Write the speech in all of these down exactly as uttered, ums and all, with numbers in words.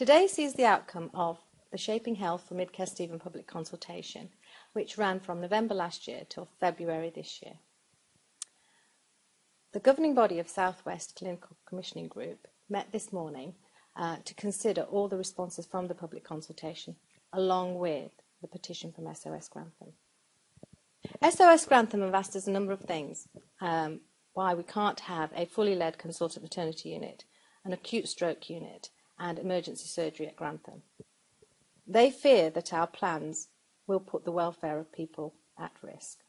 Today sees the outcome of the Shaping Health for Mid Kesteven public consultation, which ran from November last year till February this year. The governing body of South West Clinical Commissioning Group met this morning uh, to consider all the responses from the public consultation, along with the petition from S O S Grantham. S O S Grantham have asked us a number of things, um, why we can't have a fully led consultant maternity unit, an acute stroke unit, and emergency surgery at Grantham. They fear that our plans will put the welfare of people at risk.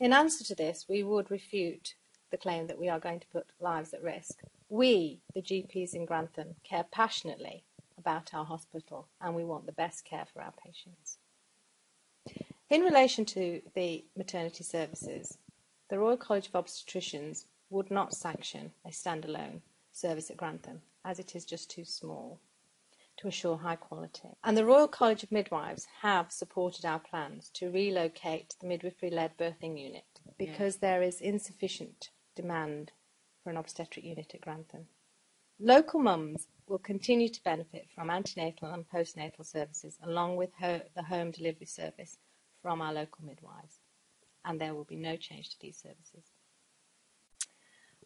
In answer to this, we would refute the claim that we are going to put lives at risk. We, the G Ps in Grantham, care passionately about our hospital, and we want the best care for our patients. In relation to the maternity services, the Royal College of Obstetricians would not sanction a standalone service at Grantham, as it is just too small to assure high quality. And the Royal College of Midwives have supported our plans to relocate the midwifery-led birthing unit because yeah. there is insufficient demand for an obstetric unit at Grantham. Local mums will continue to benefit from antenatal and postnatal services, along with her, the home delivery service from our local midwives, and there will be no change to these services.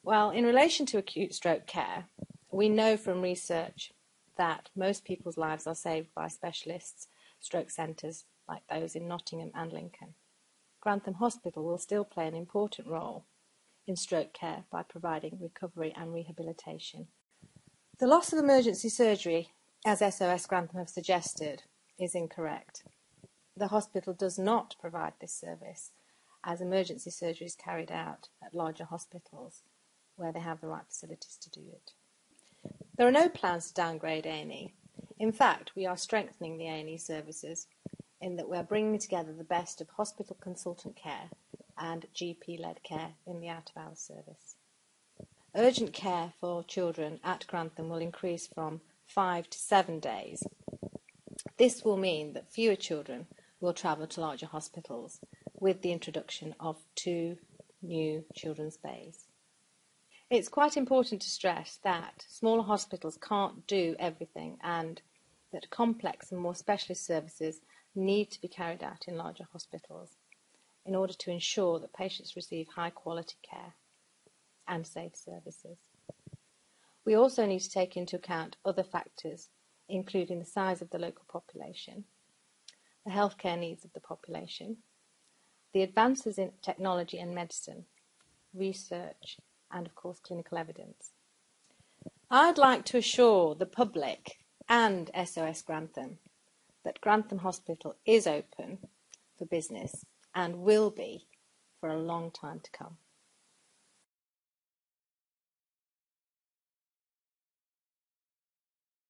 Well, in relation to acute stroke care, we know from research that most people's lives are saved by specialists, stroke centres like those in Nottingham and Lincoln. Grantham Hospital will still play an important role in stroke care by providing recovery and rehabilitation. The loss of emergency surgery, as S O S Grantham have suggested, is incorrect. The hospital does not provide this service, as emergency surgery is carried out at larger hospitals where they have the right facilities to do it. There are no plans to downgrade A and E. In fact, we are strengthening the A and E services in that we're bringing together the best of hospital consultant care and G P-led care in the out-of-hours service. Urgent care for children at Grantham will increase from five to seven days. This will mean that fewer children will travel to larger hospitals with the introduction of two new children's bays. It's quite important to stress that smaller hospitals can't do everything, and that complex and more specialist services need to be carried out in larger hospitals in order to ensure that patients receive high quality care and safe services. We also need to take into account other factors, including the size of the local population, the healthcare needs of the population, the advances in technology and medicine, research, and of course clinical evidence. I'd like to assure the public and S O S Grantham that Grantham Hospital is open for business and will be for a long time to come.